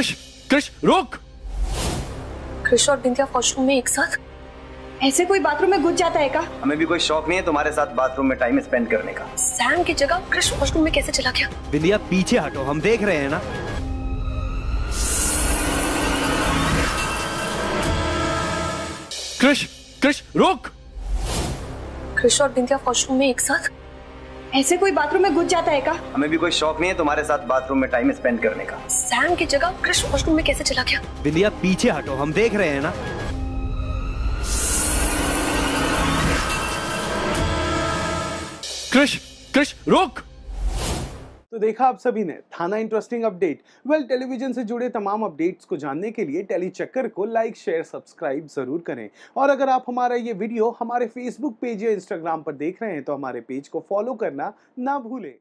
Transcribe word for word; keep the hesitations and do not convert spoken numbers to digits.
कृष कृष रुक। कृष और बिंदिया वॉशरूम में एक साथ? ऐसे कोई बाथरूम में घुस जाता है का? हमें भी कोई शौक नहीं है तुम्हारे साथ बाथरूम में टाइम स्पेंड करने का। सैम की जगह कृष वॉशरूम में कैसे चला गया? बिंदिया पीछे हटो, हम देख रहे हैं ना। कृष कृष रुक। कृष और बिंदिया वॉशरूम में एक साथ? ऐसे कोई बाथरूम में घुस जाता है का? हमें भी कोई शौक नहीं है तुम्हारे साथ बाथरूम में टाइम स्पेंड करने का। सैम की जगह कृष वॉशरूम में कैसे चला गया? बिंदिया पीछे हटो, हम देख रहे हैं ना। कृष कृष रोक। तो देखा आप सभी ने थाना इंटरेस्टिंग अपडेट। वेल टेलीविजन से जुड़े तमाम अपडेट्स को जानने के लिए टेली चक्कर को लाइक शेयर सब्सक्राइब जरूर करें, और अगर आप हमारा ये वीडियो हमारे फेसबुक पेज या इंस्टाग्राम पर देख रहे हैं तो हमारे पेज को फॉलो करना ना भूलें।